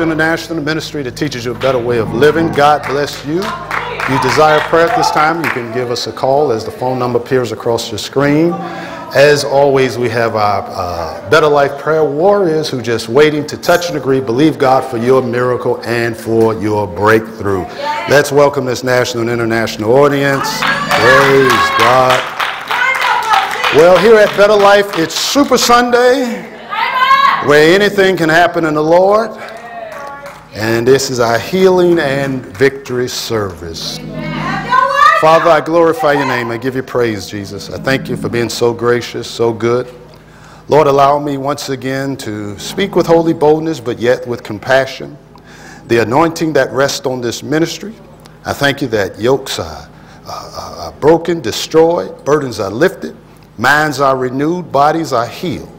International, ministry that teaches you a better way of living. God bless you. If you desire prayer at this time, you can give us a call as the phone number appears across your screen. As always, we have our Better Life prayer warriors who are just waiting to touch and agree, believe God for your miracle and for your breakthrough. Let's welcome this national and international audience. Praise God. Well, here at Better Life, it's Super Sunday, where anything can happen in the Lord. And this is our healing and victory service. Father, I glorify your name. I give you praise, Jesus. I thank you for being so gracious, so good. Lord, allow me once again to speak with holy boldness, but yet with compassion. The anointing that rests on this ministry. I thank you that yokes are broken, destroyed, burdens are lifted, minds are renewed, bodies are healed.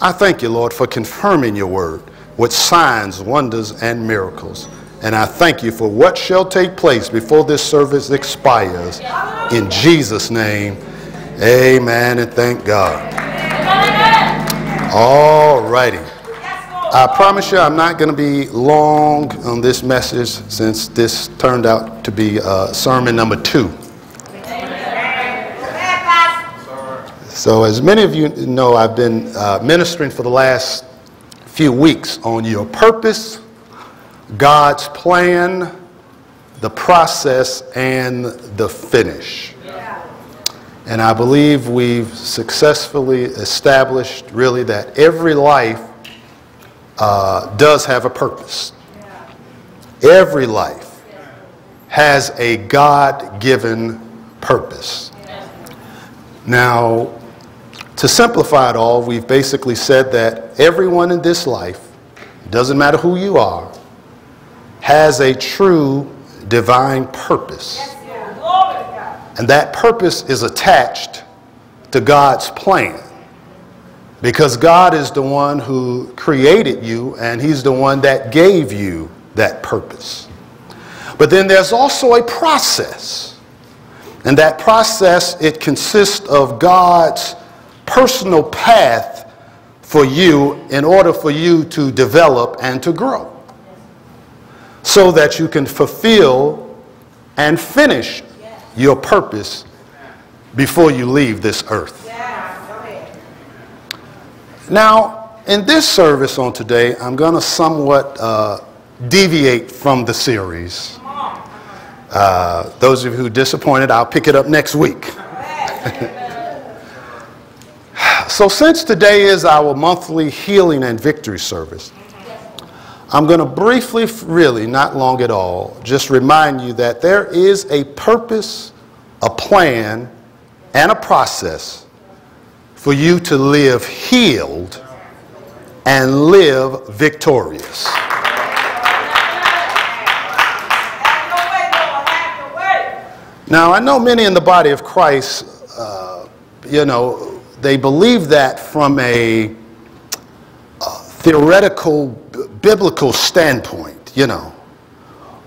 I thank you, Lord, for confirming your word with signs, wonders, and miracles. And I thank you for what shall take place before this service expires. In Jesus' name, amen and thank God. All righty. I promise you I'm not going to be long on this message since this turned out to be sermon number 2. So as many of you know, I've been ministering for the last few weeks on your purpose, God's plan, the process, and the finish. Yeah. And I believe we've successfully established really that every life does have a purpose. Yeah. Every life has a God-given purpose. Yeah. Now, to simplify it all, we've basically said that everyone in this life, doesn't matter who you are, has a true divine purpose. And that purpose is attached to God's plan. Because God is the one who created you and he's the one that gave you that purpose. But then there's also a process. And that process, it consists of God's personal path for you in order for you to develop and to grow, so that you can fulfill and finish your purpose before you leave this earth. Now, in this service on today, I'm going to somewhat deviate from the series. Those of you who are disappointed, I'll pick it up next week. So since today is our monthly healing and victory service, I'm going to briefly, really, not long at all, just remind you that there is a purpose, a plan, and a process for you to live healed and live victorious. Now, I know many in the body of Christ, you know, they believe that from a theoretical biblical standpoint, you know,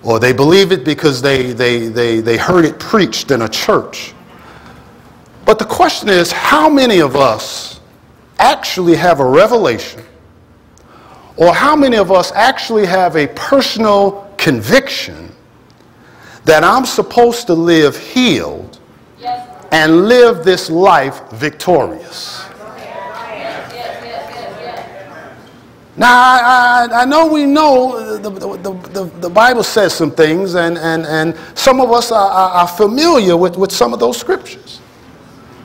or they believe it because they heard it preached in a church. But the question is, how many of us actually have a revelation, or how many of us actually have a personal conviction that I'm supposed to live healed and live this life victorious? Now, I know we know the Bible says some things, and some of us are familiar with some of those scriptures.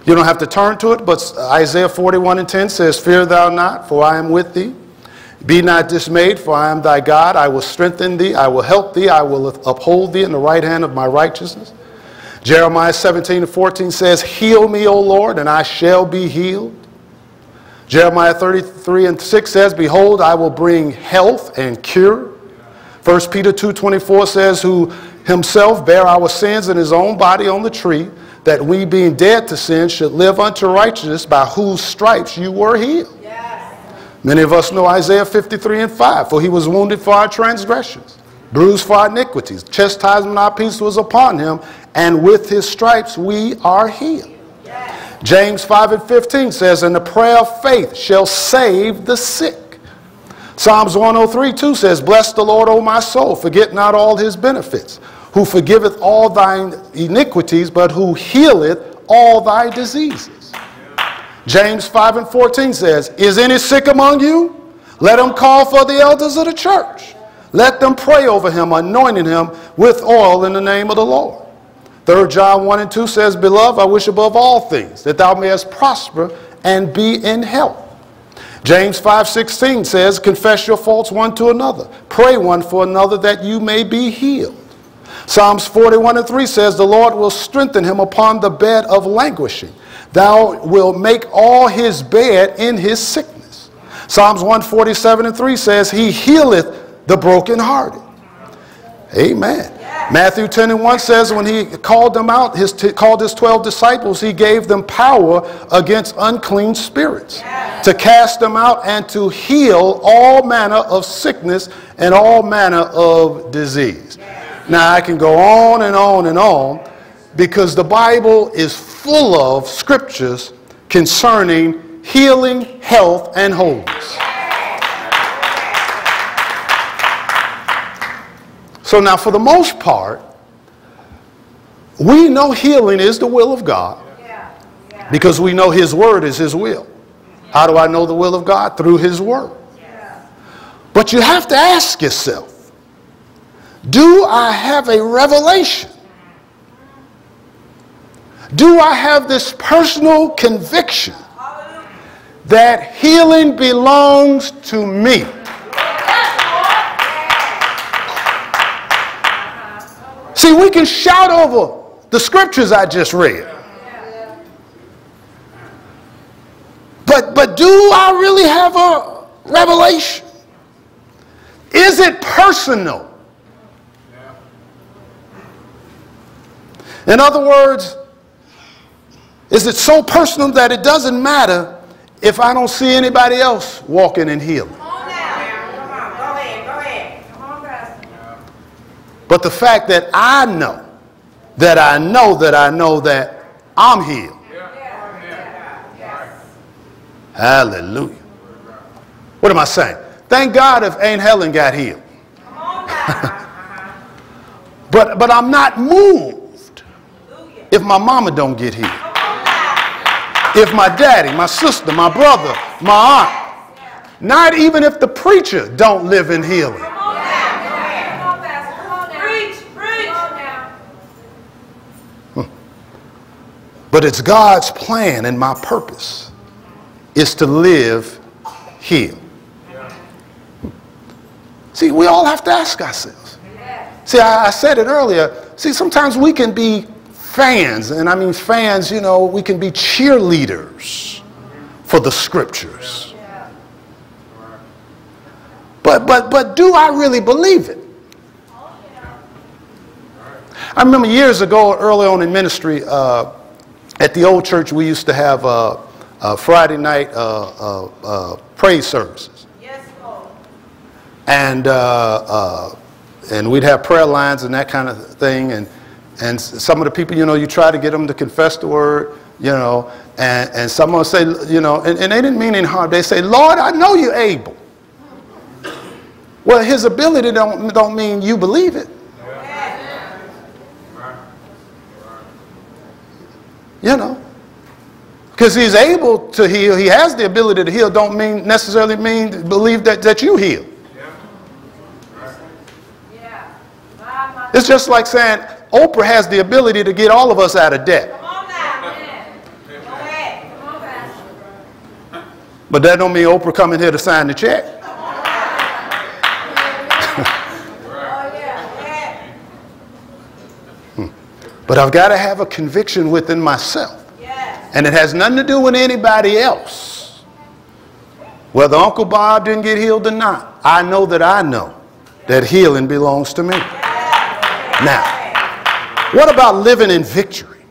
You don't have to turn to it, but Isaiah 41:10 says, "Fear thou not, for I am with thee. Be not dismayed, for I am thy God. I will strengthen thee, I will help thee, I will uphold thee in the right hand of my righteousness." Jeremiah 17:14 says, "Heal me, O Lord, and I shall be healed." Jeremiah 33:6 says, "Behold, I will bring health and cure." 1 Peter 2:24 says, "Who himself bare our sins in his own body on the tree, that we being dead to sin should live unto righteousness, by whose stripes you were healed." Yes. Many of us know Isaiah 53:5, "For he was wounded for our transgressions, bruised for our iniquities. Chastisement of our peace was upon him, and with his stripes we are healed." James 5:15 says, "And the prayer of faith shall save the sick." Psalms 103:2 says, Bless the Lord, O my soul, forget not all his benefits, who forgiveth all thine iniquities, but who healeth all thy diseases. Yeah. James 5:14 says, Is any sick among you? Let him call for the elders of the church. Let them pray over him, anointing him with oil in the name of the Lord. 3 John 1:2 says, Beloved, I wish above all things that thou mayest prosper and be in health. James 5:16 says, Confess your faults one to another. Pray one for another that you may be healed. Psalms 41:3 says, The Lord will strengthen him upon the bed of languishing. Thou wilt make all his bed in his sickness. Psalms 147:3 says, He healeth the brokenhearted. Amen. Yes. Matthew 10:1 says, When he called them out, called his 12 disciples, he gave them power against unclean spirits, yes, to cast them out and to heal all manner of sickness and all manner of disease. Yes. Now I can go on and on and on, because the Bible is full of scriptures concerning healing, health, and wholeness. Yes. So now, for the most part, we know healing is the will of God, yeah, yeah, because we know his word is his will. Yeah. How do I know the will of God? Through his word. Yeah. But you have to ask yourself, do I have a revelation? Do I have this personal conviction that healing belongs to me? See, we can shout over the scriptures I just read. But do I really have a revelation? Is it personal? In other words, is it so personal that it doesn't matter if I don't see anybody else walking in healing? But the fact that I know, that I'm healed. Yeah. Yeah. Yes. Hallelujah. What am I saying? Thank God if Aunt Helen got healed. but I'm not moved if my mama don't get healed. If my daddy, my sister, my brother, my aunt. Not even if the preacher don't live in healing. But it's God's plan, and my purpose is to live healed. Yeah. See, we all have to ask ourselves. Yeah. See, I said it earlier. See, sometimes we can be fans, and I mean fans, you know, we can be cheerleaders for the scriptures. Yeah. But do I really believe it? Oh, yeah. I remember years ago, early on in ministry, at the old church, we used to have Friday night praise services. Yes, Lord. And we'd have prayer lines and that kind of thing. And some of the people, you know, you try to get them to confess the word, you know. And some will say, you know, and they didn't mean any harm. They say, Lord, I know you're able. Well, his ability don't mean you believe it. You know, because he's able to heal. He has the ability to heal. Don't mean necessarily mean believe that you heal. Yeah. Right. Yeah. My. It's just like saying Oprah has the ability to get all of us out of debt. Come on now. Go ahead. Come on now. But that don't mean Oprah coming here to sign the check. Come on now. Oh, yeah. But I've got to have a conviction within myself. Yes. And it has nothing to do with anybody else. Whether Uncle Bob didn't get healed or not, I know that healing belongs to me. Yes. Now, what about living in victory?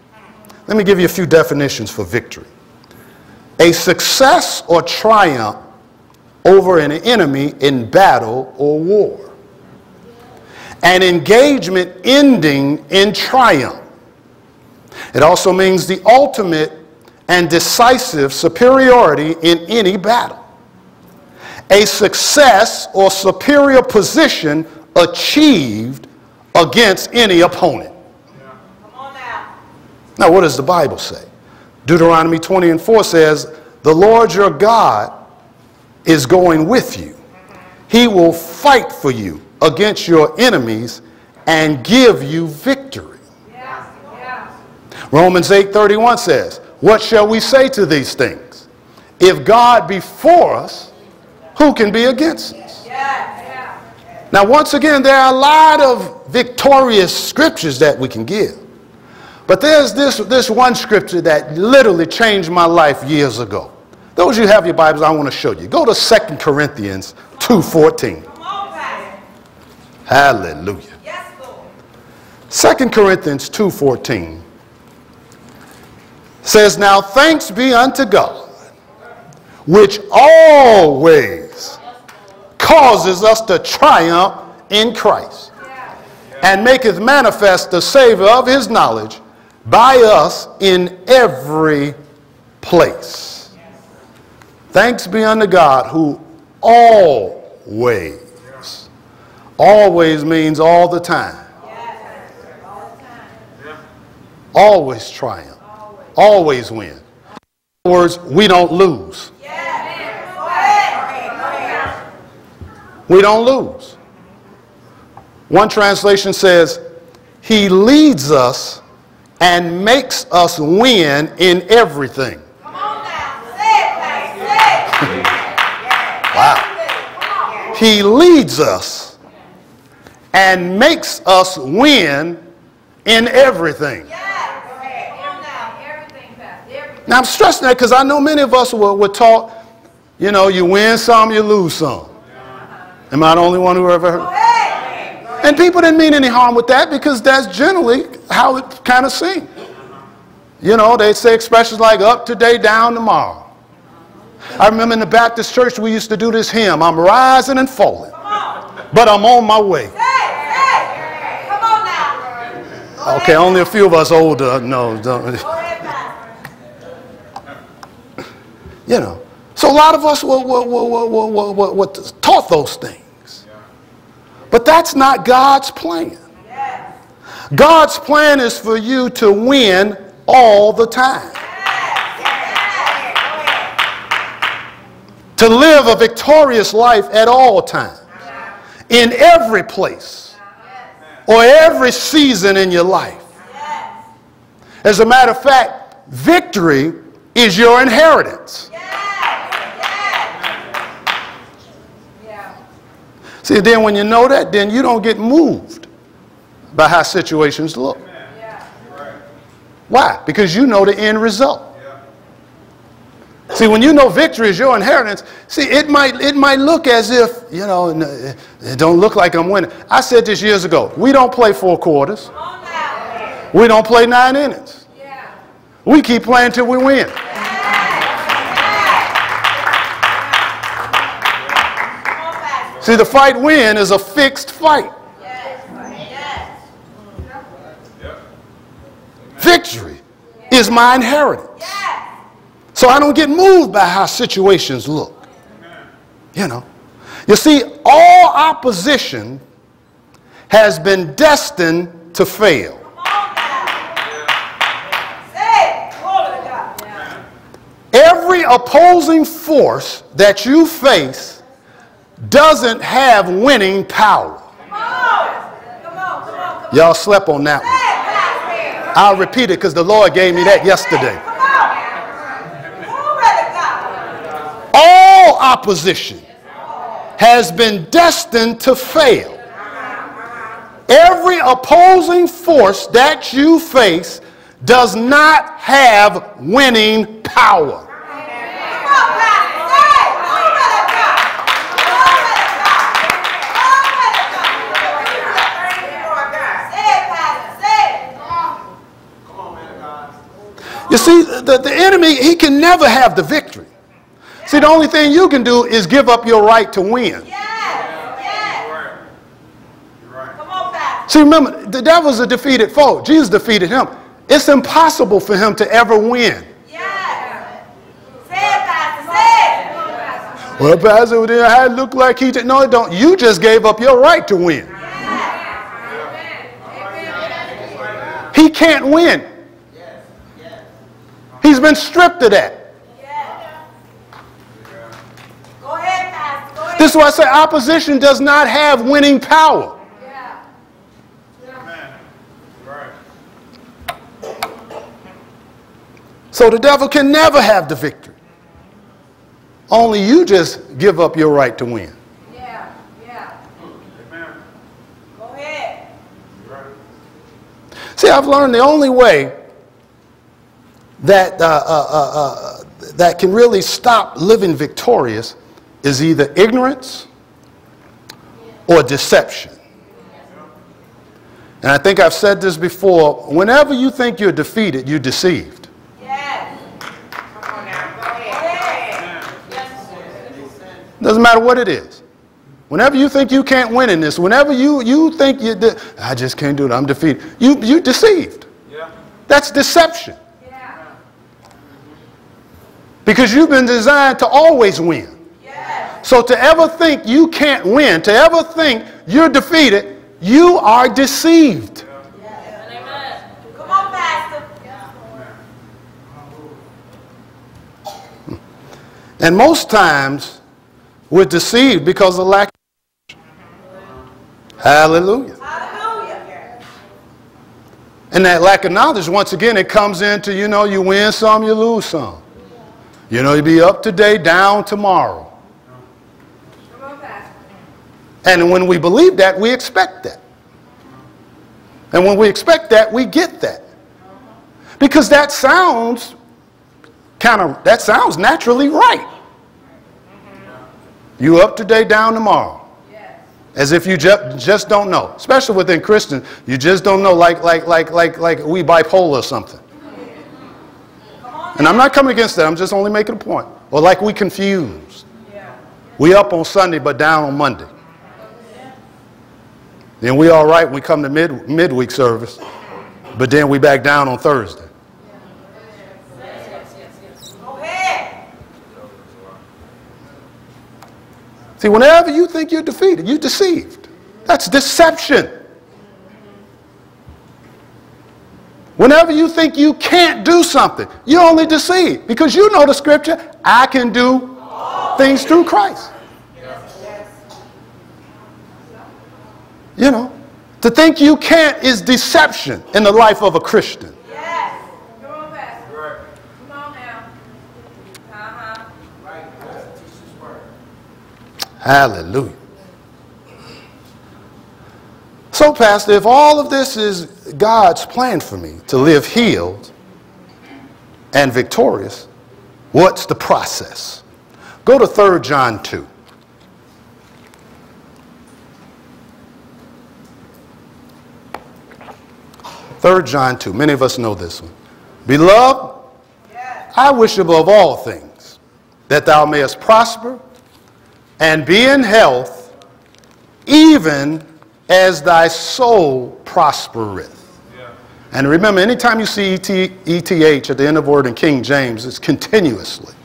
Let me give you a few definitions for victory. A success or triumph over an enemy in battle or war. An engagement ending in triumph. It also means the ultimate and decisive superiority in any battle. a success or superior position achieved against any opponent. Yeah. Come on now. Now, what does the Bible say? Deuteronomy 20:4 says, the Lord your God is going with you. He will fight for you against your enemies and give you victory. Yes. Yes. Romans 8:31 says, what shall we say to these things? If God be for us, who can be against us? Yes. Now, once again, there are a lot of victorious scriptures that we can give. But there's this one scripture that literally changed my life years ago. Those of you who have your Bibles, I want to show you. Go to 2 Corinthians 2:14. Come on, Pastor. Hallelujah. Yes, Lord. 2 Corinthians 2:14 says, now thanks be unto God, which always causes us to triumph in Christ, and maketh manifest the savor of his knowledge by us in every place. Thanks be unto God, who always, always means all the time, always triumph, always win. In other words, we don't lose. We don't lose. One translation says, he leads us and makes us win in everything. Come on now. Say it. Wow. He leads us and makes us win in everything. Now, I'm stressing that because I know many of us were taught, you know, you win some, you lose some. Am I the only one who ever heard? Go ahead. And people didn't mean any harm with that, because that's generally how it kind of seemed. You know, they say expressions like up today, down tomorrow. I remember in the Baptist church, we used to do this hymn, I'm rising and falling, but I'm on my way. Hey. Come on now. Go okay, ahead. Only a few of us older know. You know. So a lot of us were taught those things. But that's not God's plan. God's plan is for you to win all the time. To live a victorious life at all times. In every place. Or every season in your life. As a matter of fact, victory is your inheritance. See, then when you know that, then you don't get moved by how situations look. Why? Because you know the end result. See, when you know victory is your inheritance, see, it might look as if, you know, it don't look like I'm winning. I said this years ago, we don't play 4 quarters. We don't play 9 innings. We keep playing till we win. See, the fight win is a fixed fight. Victory is my inheritance. So I don't get moved by how situations look. You know. You see, all opposition has been destined to fail. Every opposing force that you face doesn't have winning power. Y'all slept on that one. I'll repeat it because the Lord gave me that yesterday. All opposition has been destined to fail. Every opposing force that you face does not have winning power. You see, the enemy, he can never have the victory. See, the only thing you can do is give up your right to win. Yes. See, remember, the devil's a defeated foe. Jesus defeated him. It's impossible for him to ever win. Well, Pastor, then I look like he did. No, it don't. You just gave up your right to win. He can't win. He's been stripped of that. This is why I say opposition does not have winning power. Yeah. Yeah. Right. So the devil can never have the victory. Only you just give up your right to win. Yeah. Yeah. Amen. Go ahead. Right. See, I've learned the only way that that can really stop living victorious is either ignorance or deception. And I think I've said this before, whenever you think you're defeated, you're deceived. Yes. Come on now. Go ahead. Yes. Doesn't matter what it is. Whenever you think you can't win in this, whenever you think you I just can't do it, I'm defeated, you're deceived. Yeah. That's deception. Yeah. Because you've been designed to always win. So to ever think you can't win, to ever think you're defeated, you are deceived. Yes. Come on, Pastor. And most times we're deceived because of lack of knowledge. Hallelujah. Hallelujah. And that lack of knowledge, once again, it comes into, you know, you win some, you lose some. You know, you'll be up today, down tomorrow. And when we believe that, we expect that. And when we expect that, we get that. Because that sounds kind of, that sounds naturally right. You up today, down tomorrow. Yes. As if you just don't know. Especially within Christians, you just don't know, like we bipolar or something. And I'm not coming against that, I'm just only making a point. Or like we confused. We up on Sunday, but down on Monday. Then we all right when we come to midweek service, but then we back down on Thursday. See, whenever you think you're defeated, you're deceived. That's deception. Whenever you think you can't do something, you're only deceived because you know the scripture, I can do things through Christ. You know, to think you can't is deception in the life of a Christian. Yes. Come on, Pastor. Come on now. Uh-huh. Right. Hallelujah. So, Pastor, if all of this is God's plan for me to live healed and victorious, what's the process? Go to 3 John 2. Third John 2. Many of us know this one. Beloved, yes. I wish above all things that thou mayest prosper and be in health, even as thy soul prospereth. Yeah. And remember, anytime you see ETH at the end of the word in King James, it's continuously.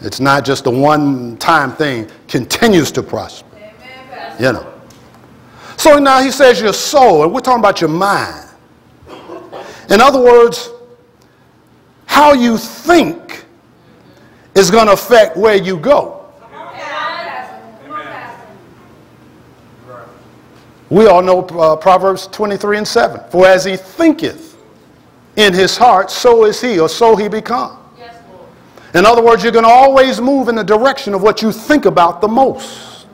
It's not just a one-time thing. Continues to prosper. Amen. You know. So now he says your soul, and we're talking about your mind. In other words, how you think is going to affect where you go. We all know Proverbs 23:7. For as he thinketh in his heart, so is he, or so he become. In other words, you're going to always move in the direction of what you think about the most.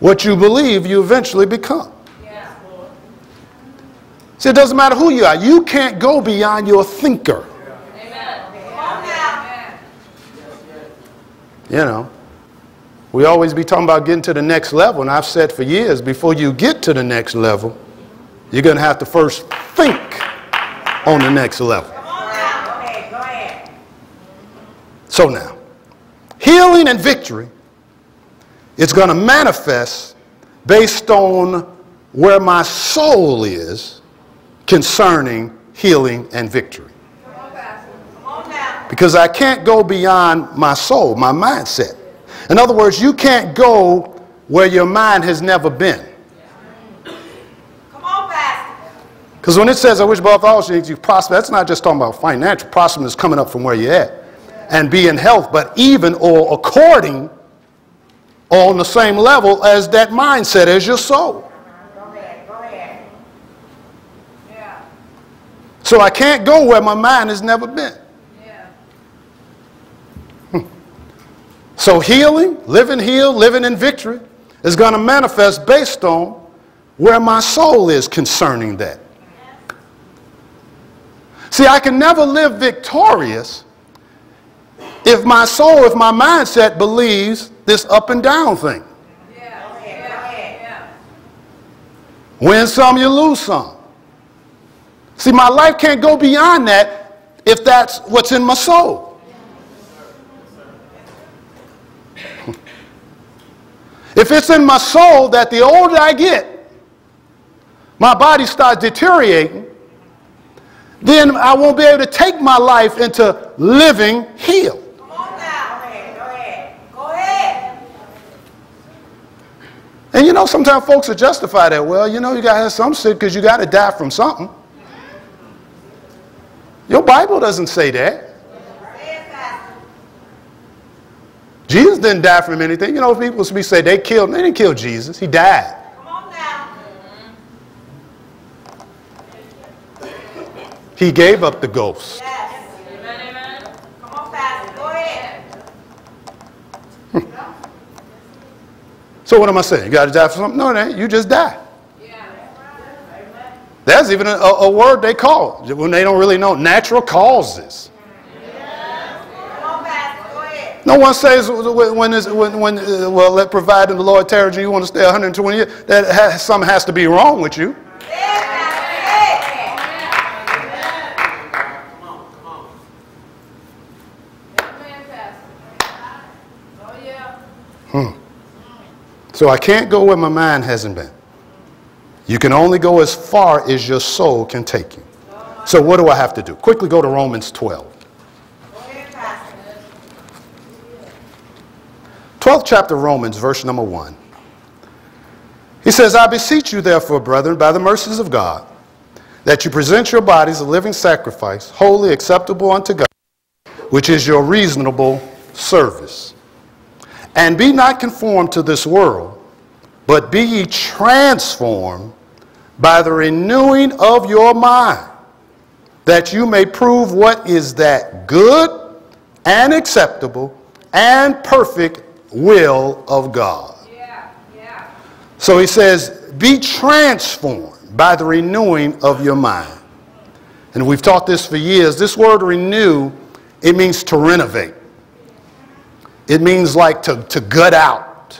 What you believe, you eventually become. See, it doesn't matter who you are. You can't go beyond your thinker. Amen. You know, we always be talking about getting to the next level. And I've said for years, before you get to the next level, you're going to have to first think on the next level. Come on now. Okay, go ahead. So now, healing and victory is going to manifest based on where my soul is concerning healing and victory. Come on, Pastor. Come on now. because I can't go beyond my soul, my mindset. In other words, you can't go where your mind has never been. Come on, Pastor. Because when it says, I wish above all things you prosper, that's not just talking about financial. Prospering is coming up from where you're at and be in health, but even or according or on the same level as that mindset, as your soul. Go ahead. Yeah. So I can't go where my mind has never been. So healing, living healed, living in victory is going to manifest based on where my soul is concerning that. See, I can never live victorious if my soul, if my mindset believes this up and down thing. Win some, you lose some. See, my life can't go beyond that if that's what's in my soul. If it's in my soul that the older I get, my body starts deteriorating, then I won't be able to take my life into living healed. Come on now. Go ahead. And you know, sometimes folks will justify that. Well, you know, you got to have some sick because you got to die from something. Your Bible doesn't say that. Jesus didn't die from anything. You know, people say they killed him. They didn't kill Jesus. He died. Come on now. He gave up the ghost. Yes. Amen. Come on, Pastor. Go ahead. So what am I saying? You got to die for something? No, you just die. Yeah. Amen. That's even a word they call when they don't really know. Natural causes. No one says well, let provide in the Lord tarries you want to stay 120 years. That has, something has to be wrong with you. So I can't go where my mind hasn't been. You can only go as far as your soul can take you. So what do I have to do? Quickly go to Romans 12. 12th chapter of Romans, verse number 1. He says, I beseech you therefore, brethren, by the mercies of God, that you present your bodies a living sacrifice, holy, acceptable unto God, which is your reasonable service. And be not conformed to this world, but be ye transformed by the renewing of your mind, that you may prove what is that good and acceptable and perfect will of God. Yeah. So he says, be transformed by the renewing of your mind. And we've taught this for years. This word renew, it means to renovate. It means like to gut out.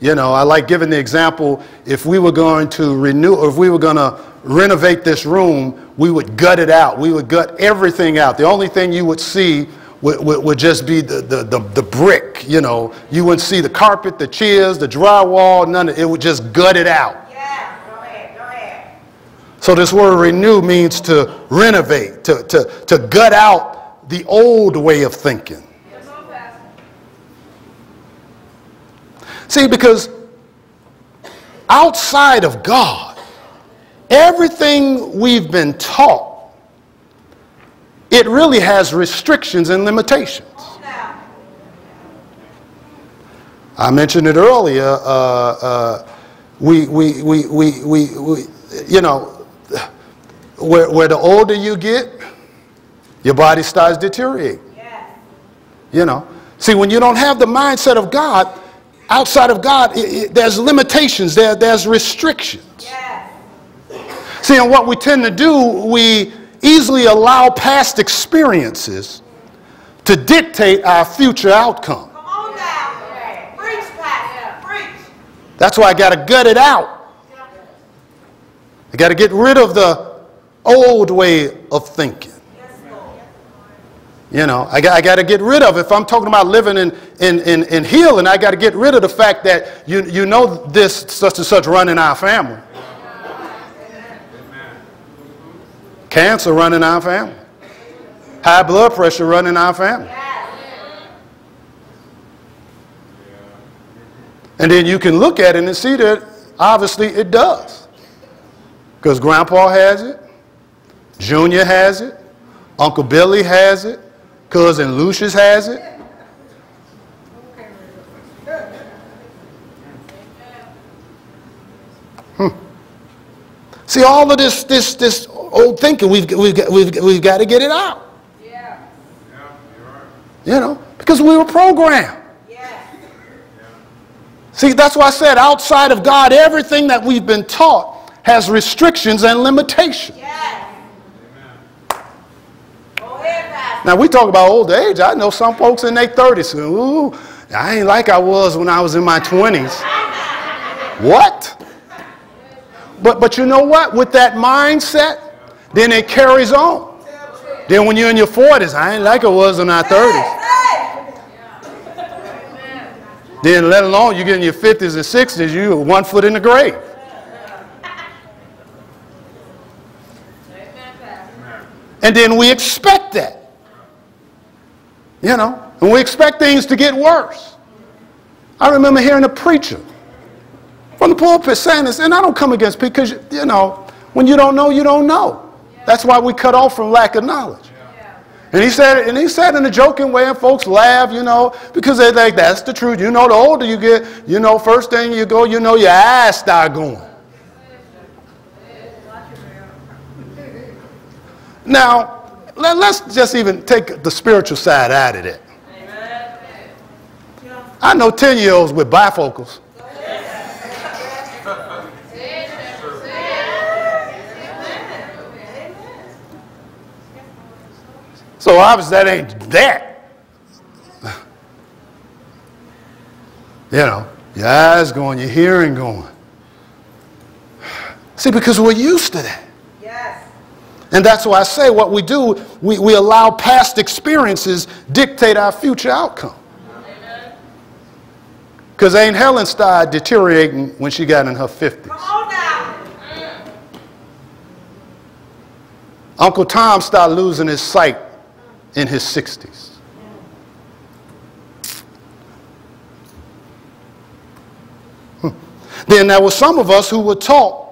You know, I like giving the example, if we were going to renew, or if we were going to renovate this room, we would gut it out. We would gut everything out. The only thing you would see would just be the brick, you know. You wouldn't see the carpet, the chairs, the drywall, none of it. It would just gut it out. Yeah, go ahead. So this word renew means to renovate, to gut out the old way of thinking. See, because outside of God, everything we've been taught, it really has restrictions and limitations. I mentioned it earlier. You know, where the older you get, your body starts deteriorating. Yes. You know, see, when you don't have the mindset of God, outside of God, there's limitations. There's restrictions. Yes. See, and what we tend to do, we easily allow past experiences to dictate our future outcome. Come on now. Preach, Pastor. Preach. That's why I got to gut it out. I got to get rid of the old way of thinking. You know, I got to get rid of, if I'm talking about living in healing, I got to get rid of the fact that, you know, this such and such run in our family. Cancer running our family. high blood pressure running our family. And then you can look at it and see that obviously it does. Because Grandpa has it, Junior has it, Uncle Billy has it, Cousin Lucius has it. See, all of this old thinking, we've got to get it out. Yeah. Yeah, you're right. You know, because we were programmed. Yeah. See, that's why I said outside of God, everything that we've been taught has restrictions and limitations. Yes. Amen. Go ahead, Pastor. Now, we talk about old age. I know some folks in their 30s. Ooh, I ain't like I was when I was in my 20s. What? But you know what? With that mindset, then it carries on. Then when you're in your 40s, I ain't like I was in my 30s. Then let alone you get in your 50s and 60s, you're 1 foot in the grave. And then we expect that. You know, and we expect things to get worse. I remember hearing a preacher from the pulpit saying this, and I don't come against people because, you know, when you don't know, you don't know. Yeah. That's why we cut off from lack of knowledge. Yeah. And he said in a joking way, and folks laugh, you know, because they're like, that's the truth. You know, the older you get, you know, first thing you go, you know, your eyes start going. Now, let's just even take the spiritual side out of it. Amen. I know 10-year-olds with bifocals. So obviously that ain't that. You know, your eyes going, your hearing going. See, because we're used to that. Yes. And that's why I say what we do, we allow past experiences dictate our future outcome. Because ain't Helen started deteriorating when she got in her 50s. Come on now. Uncle Tom started losing his sight in his 60s. Then there were some of us who were taught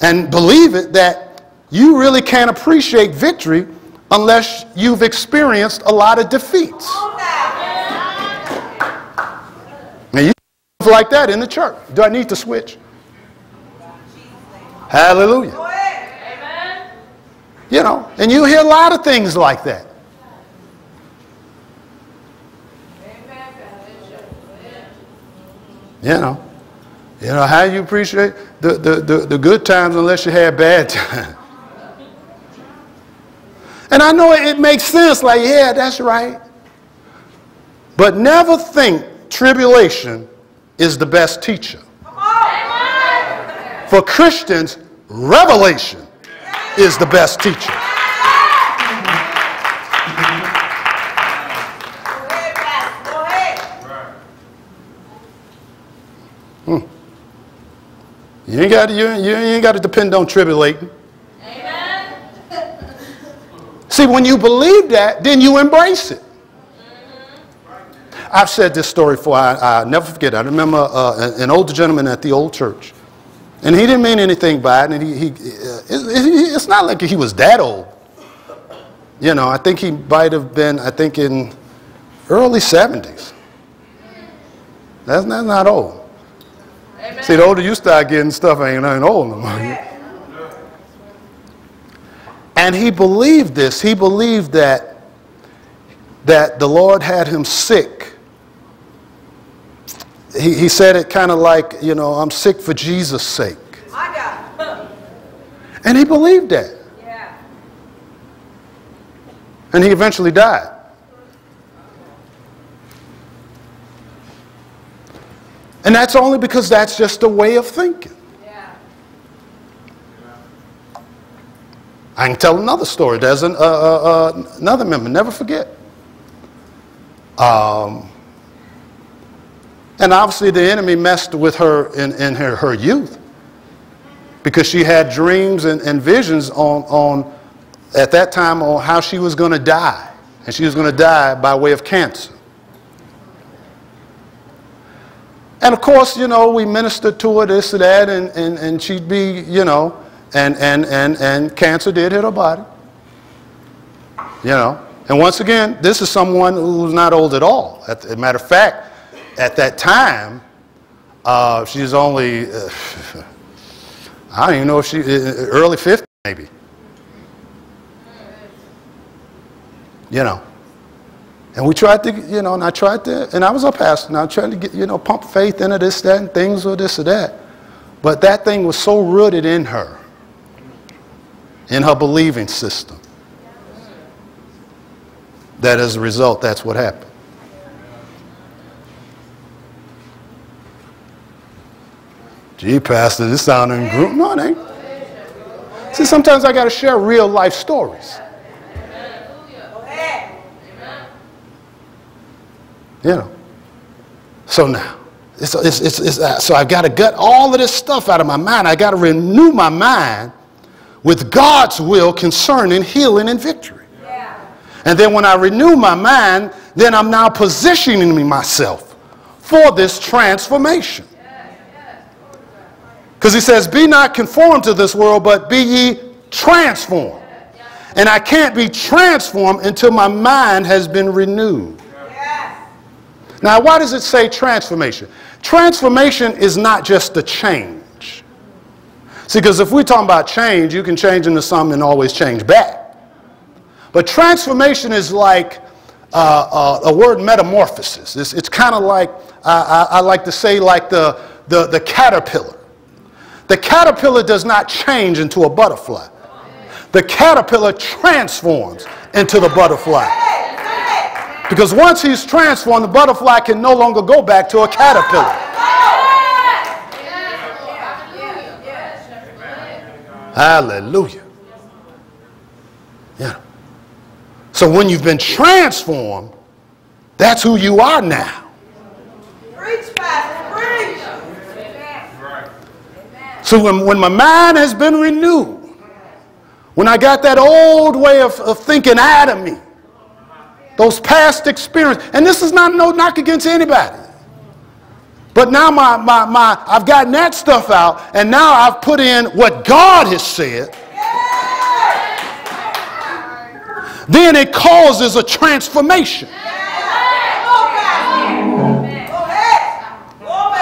and believe it that you really can't appreciate victory unless you've experienced a lot of defeats. Now you stuff like that in the church. Do I need to switch? Hallelujah. You know, and you hear a lot of things like that. You know how you appreciate the good times unless you had bad times. And I know it makes sense, like, yeah, that's right. But never think tribulation is the best teacher. For Christians, revelation is the best teacher. You ain't got to depend on tribulating. Amen. See, when you believe that, then you embrace it. I've said this story before. I never forget. I remember an older gentleman at the old church. And he didn't mean anything by it. And it's not like he was that old. You know, I think he might have been, I think, in early 70s. That's not old. Amen. See, the older you start getting stuff, ain't old no more. And he believed this. He believed that the Lord had him sick. He said it kind of like, you know, I'm sick for Jesus' sake. And he believed that. Yeah. And he eventually died. And that's only because that's just a way of thinking. Yeah. I can tell another story. There's another member, never forget. And obviously the enemy messed with her in her youth because she had dreams and visions on at that time on how she was going to die. And she was going to die by way of cancer. And of course, you know, we ministered to her this and that, and she'd be, you know, and cancer did hit her body. You know. And once again, this is someone who's not old at all. As a matter of fact, at that time, she's only, I don't even know if she, early 50s maybe. You know, and we tried to, you know, and I tried to, and I was a pastor, and I tried to get, you know, pump faith into this, that, and things or this or that. But that thing was so rooted in her believing system, that as a result, that's what happened. Gee, pastor, this sounding group. No, it ain't. See, sometimes I got to share real life stories. You know, so now, so I've got to gut all of this stuff out of my mind. I've got to renew my mind with God's will concerning healing and victory. Yeah. And then when I renew my mind, then I'm now positioning myself for this transformation. Because he says, be not conformed to this world, but be ye transformed. And I can't be transformed until my mind has been renewed. Now, why does it say transformation? Transformation is not just a change. See, because if we're talking about change, you can change into something and always change back. But transformation is like a word metamorphosis. It's kind of like, I like to say, like the caterpillar. The caterpillar does not change into a butterfly. The caterpillar transforms into the butterfly. Because once he's transformed, the butterfly can no longer go back to a caterpillar. Hallelujah. Yeah. So when you've been transformed, that's who you are now. Preach, Pastor, preach. So when my mind has been renewed, when I got that old way of thinking out of me, those past experiences, and this is not no knock against anybody. But now I've gotten that stuff out, and now I've put in what God has said. Yeah. Then it causes a transformation. Yeah.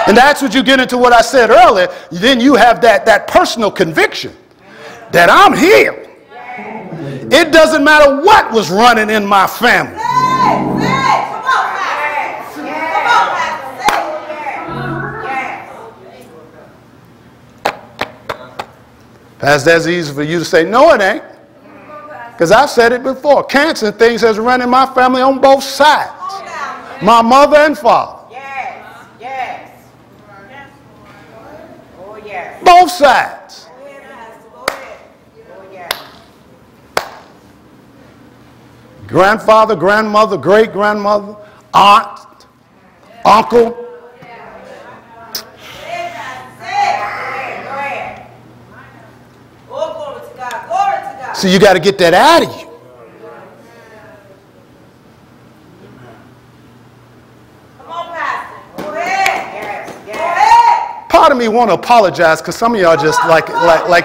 And that's what you get into what I said earlier. Then you have that personal conviction that I'm healed. It doesn't matter what was running in my family. Pastor, that's easy for you to say, no, it ain't. Because I've said it before. Cancer and things has run in my family on both sides. My mother and father. Yes, yes. Oh, yes. Both sides. Grandfather, grandmother, great-grandmother, aunt, uncle. So you got to get that out of you. Part of me want to apologize because some of y'all just like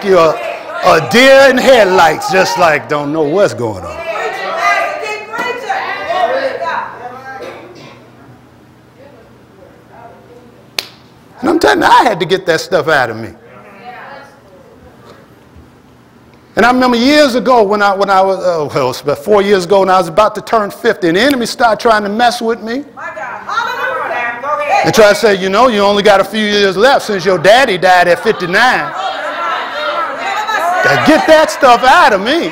you're a deer in headlights, just like don't know what's going on. And I'm telling you, I had to get that stuff out of me. And I remember years ago when I was, well, it was about 4 years ago, and I was about to turn 50, and the enemy started trying to mess with me. And tried to say, you know, you only got a few years left since your daddy died at 59. Get that stuff out of me.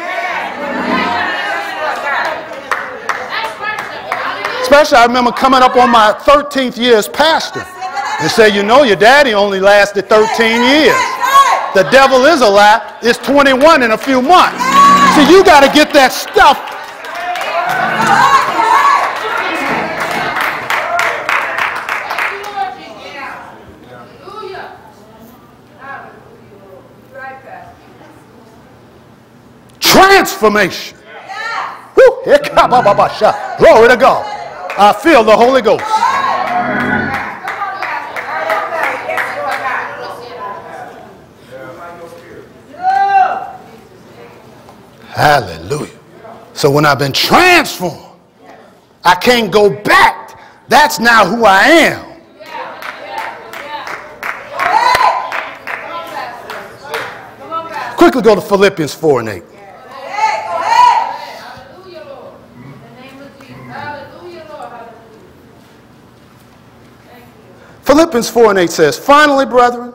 Especially, I remember coming up on my 13th year as pastor. And say, you know, your daddy only lasted 13 years. The devil is a lie. It's 21 in a few months. So you got to get that stuff. transformation. Yes. Glory to God. I feel the Holy Ghost. Hallelujah. So when I've been transformed, I can't go back. That's now who I am. Quickly go to Philippians 4:8. Hallelujah, Lord. The name of Jesus. Hallelujah, Lord. Hallelujah. Thank you. Philippians 4:8 says, "Finally, brethren,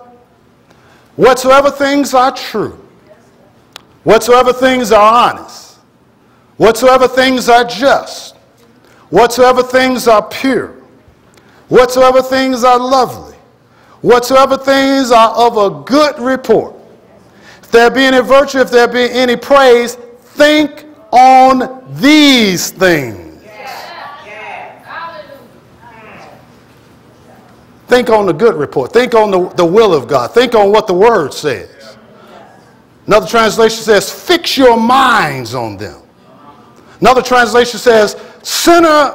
whatsoever things are true, whatsoever things are honest, whatsoever things are just, whatsoever things are pure, whatsoever things are lovely, whatsoever things are of a good report, if there be any virtue, if there be any praise, think on these things." Yeah. Yeah. Think on the good report. Think on the will of God. Think on what the Word says. Another translation says, "Fix your minds on them." Another translation says, "Center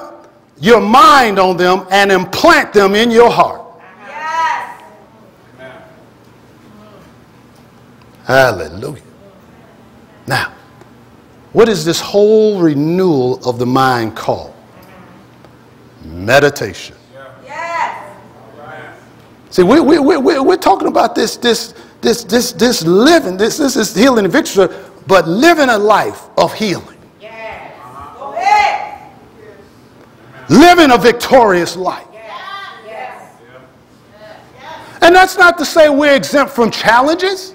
your mind on them and implant them in your heart." Hallelujah. Now, what is this whole renewal of the mind called? Meditation. Yes. See, we're talking about this living. This is healing and victory, but living a life of healing. Yes. Go ahead. Living a victorious life. Yes. And that's not to say we're exempt from challenges.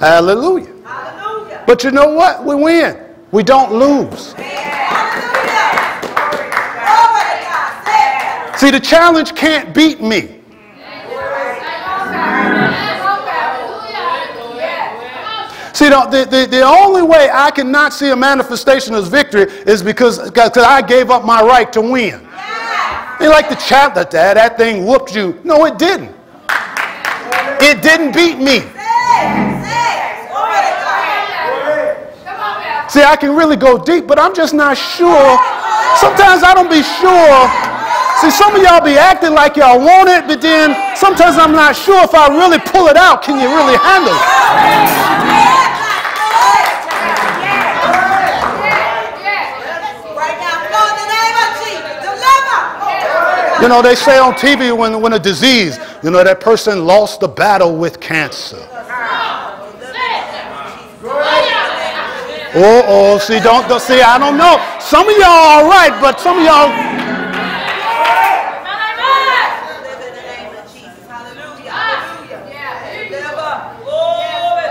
Hallelujah. Hallelujah. But you know what? We win. We don't lose. Yeah. See, the challenge can't beat me. Yeah. See, the only way I cannot see a manifestation of victory is because I gave up my right to win. Yeah. Ain't like the child that thing whooped you. No, it didn't. It didn't beat me. See, I can really go deep, but I'm just not sure. Sometimes I don't be sure. See, some of y'all be acting like y'all want it, but then sometimes I'm not sure if I really pull it out. Can you really handle it? You know, they say on TV when a disease, you know, that person lost the battle with cancer. Oh, see, don't see. I don't know. Some of y'all are all right, but some of y'all.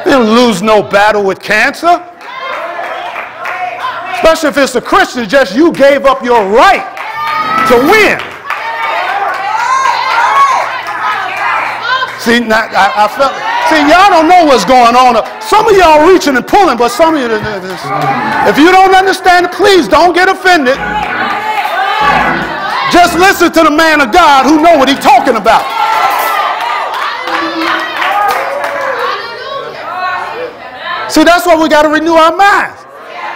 They don't lose no battle with cancer. Especially if it's a Christian, just you gave up your right to win. See, I felt it. See, y'all don't know what's going on. Some of y'all reaching and pulling, but some of you, if you don't understand it, please don't get offended. Just listen to the man of God who know what he's talking about. See, that's why we got to renew our minds,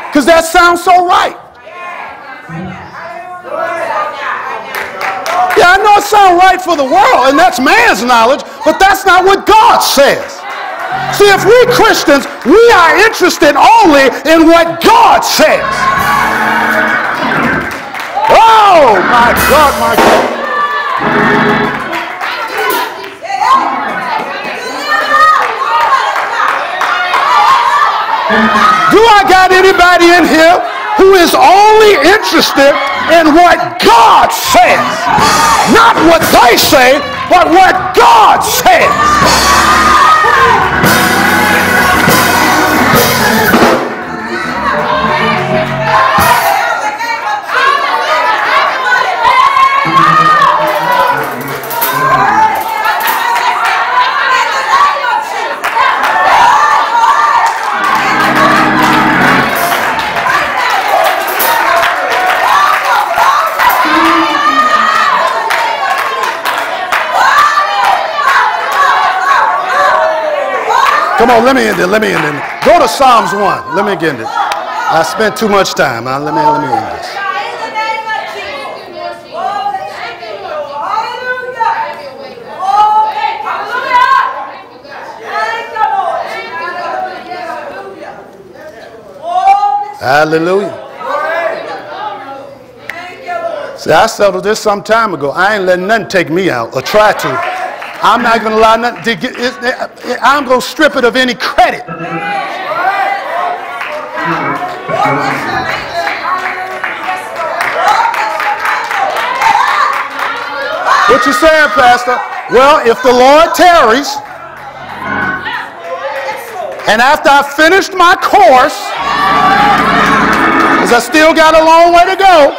because that sounds so right. I know it sounds right for the world, and that's man's knowledge, but that's not what God says. See, if we Christians, we are interested only in what God says. Oh, my God, my God. Do I got anybody in here who is only interested in what God says? Not what they say, but what God says. Come on, let me end it. Let me end it. Go to Psalms 1. Let me end it. I spent too much time. Let me end this. Hallelujah. See, I settled this some time ago. I ain't letting nothing take me out or try to. I'm not going to allow nothing to get it. I'm going to strip it of any credit. What you saying, Pastor? Well, if the Lord tarries, and after I finished my course, because I still got a long way to go,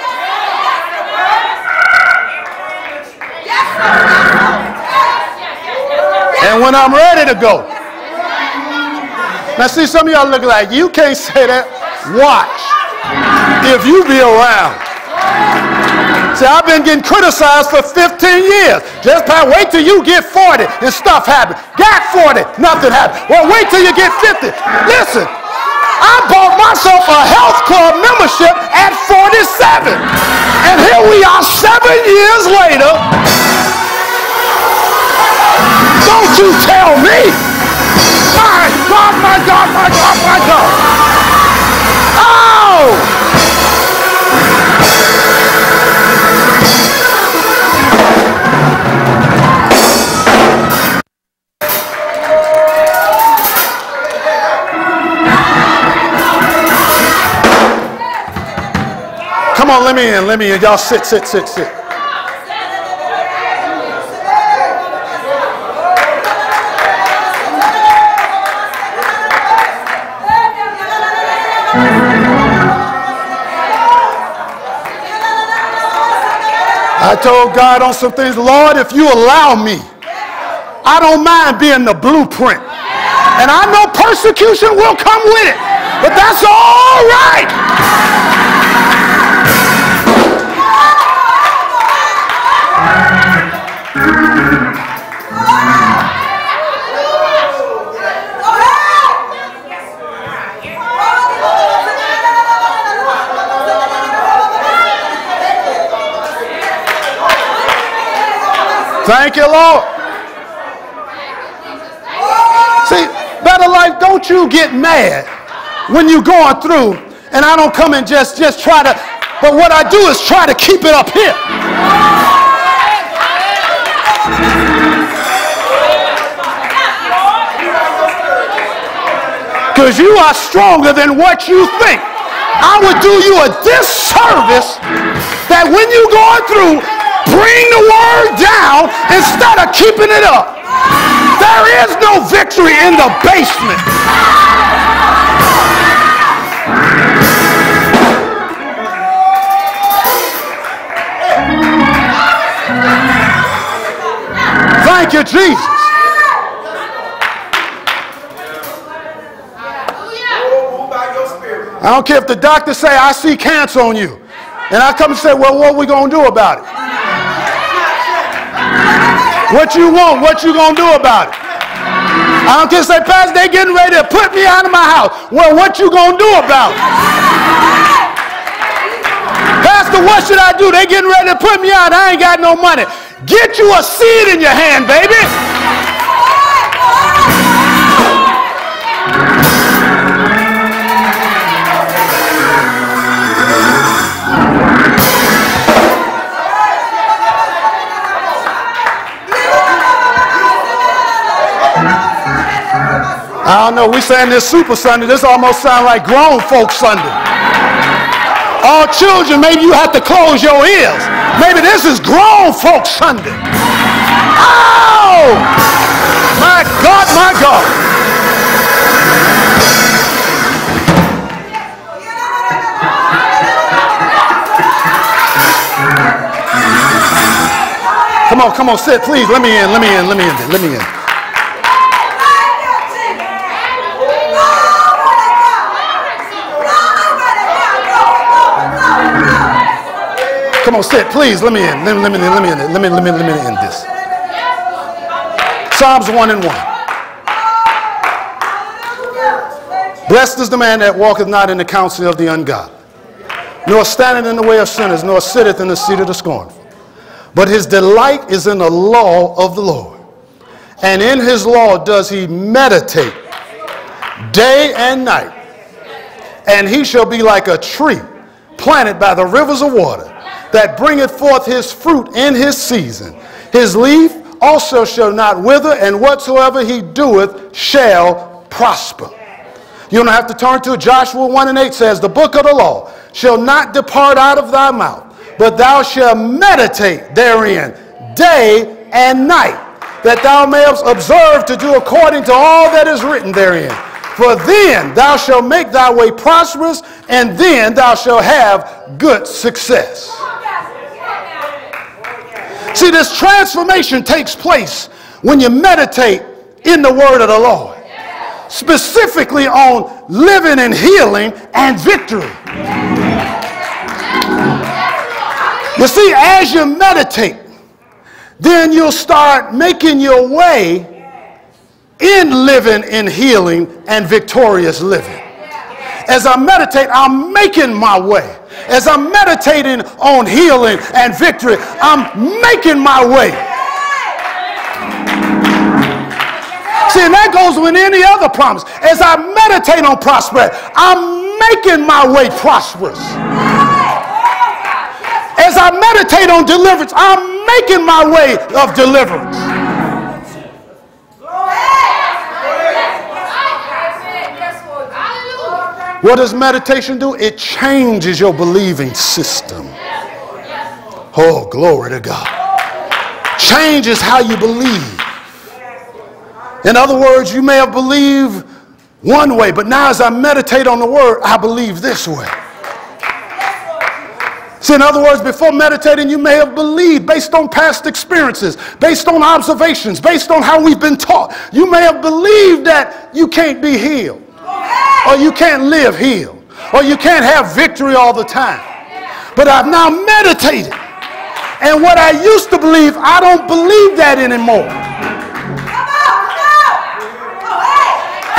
and when I'm ready to go. Now see, some of y'all look like, you can't say that. Watch. If you be around. See, I've been getting criticized for 15 years. Just wait till you get 40 and stuff happens. Got 40, nothing happens. Well, wait till you get 50. Listen, I bought myself a health club membership at 47. And here we are 7 years later. Don't you tell me! My God, my God, my God, my God! Oh! Come on, let me in. Y'all sit. I told God on some things, Lord, if you allow me, I don't mind being the blueprint. And I know persecution will come with it, but that's all right. Thank you, Lord. See, Better Life, don't you get mad when you're going through and I don't come and just try to, but what I do is try to keep it up here. Because you are stronger than what you think. I would do you a disservice that when you're going through, bring the word down instead of keeping it up. There is no victory in the basement. Thank you, Jesus. I don't care if the doctor say, I see cancer on you. And I come and say, well, what are we going to do about it? What you want, what you gonna do about it? I don't care, say, Pastor, they getting ready to put me out of my house. Well, what you gonna do about it? Pastor, what should I do? They getting ready to put me out. I ain't got no money. Get you a seed in your hand, baby. I don't know, we saying this Super Sunday, this almost sounds like grown folk Sunday. All children, maybe you have to close your ears. Maybe this is grown folk Sunday. Oh! My God, my God. Come on, sit, please. Let me in. Come on, sit, please. Let me end this. Psalms 1 and 1. Blessed is the man that walketh not in the counsel of the ungodly, nor standeth in the way of sinners, nor sitteth in the seat of the scornful. But his delight is in the law of the Lord, and in his law does he meditate day and night. And he shall be like a tree planted by the rivers of water, that bringeth forth his fruit in his season. His leaf also shall not wither, and whatsoever he doeth shall prosper. You don't have to turn to it. Joshua 1:8 says, the book of the law shall not depart out of thy mouth, but thou shalt meditate therein day and night, that thou mayest observe to do according to all that is written therein. For then thou shalt make thy way prosperous, and then thou shalt have good success. See, this transformation takes place when you meditate in the word of the Lord, specifically on living and healing and victory. You see, as you meditate, then you'll start making your way in living, in healing, and victorious living. As I meditate, I'm making my way. As I'm meditating on healing and victory, I'm making my way. See, and that goes with any other promise. As I meditate on prosperity, I'm making my way prosperous. As I meditate on deliverance, I'm making my way of deliverance. What does meditation do? It changes your believing system. Oh, glory to God. Changes how you believe. In other words, you may have believed one way, but now as I meditate on the word, I believe this way. See, in other words, before meditating, you may have believed based on past experiences, based on observations, based on how we've been taught. You may have believed that you can't be healed, or you can't live healed, or you can't have victory all the time. But I've now meditated, and what I used to believe, I don't believe that anymore.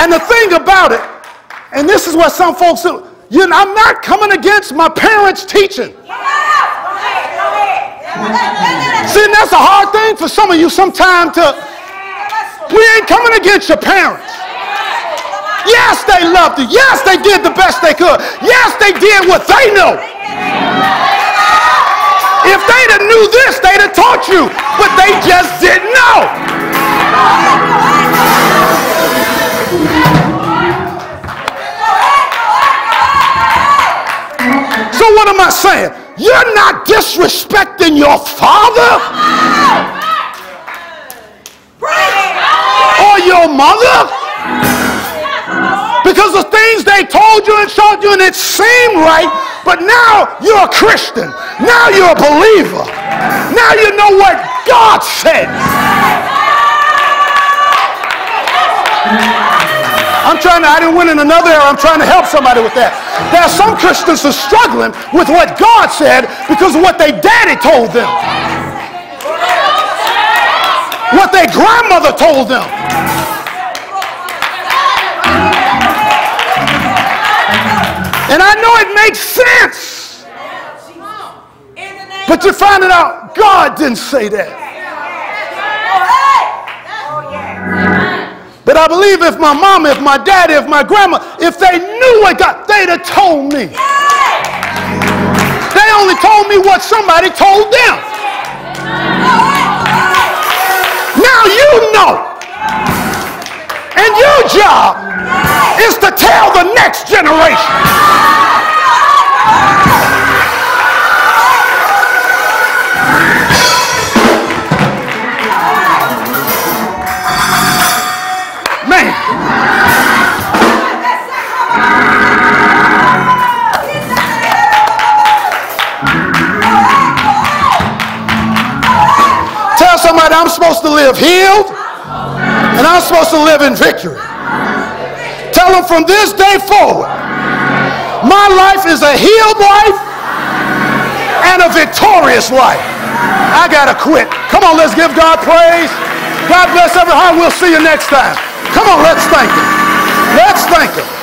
And the thing about it, and this is what some folks do, you know, I'm not coming against my parents' teaching. See, and that's a hard thing for some of you sometimes to... We ain't coming against your parents. Yes, they loved you. Yes, they did the best they could. Yes, they did what they know. If they'd have knew this, they'd have taught you. But they just didn't know. So what am I saying? You're not disrespecting your father? Or your mother? Because the things they told you and showed you and it seemed right, but now you're a Christian. Now you're a believer. Now you know what God said. I didn't win in another era. I'm trying to help somebody with that. There are some Christians who are struggling with what God said because of what their daddy told them. What their grandmother told them. And I know it makes sense. But you find it out, God didn't say that. But I believe if my mom, if my dad, if my grandma, if they knew what God, they'd have told me. They only told me what somebody told them. Now you know. And your job is to tell the next generation. Man. Tell somebody I'm supposed to live healed. And I'm supposed to live in victory. Tell them from this day forward, my life is a healed life and a victorious life. I gotta quit. Come on, let's give God praise. God bless every heart. We'll see you next time. Come on, let's thank him. Let's thank him.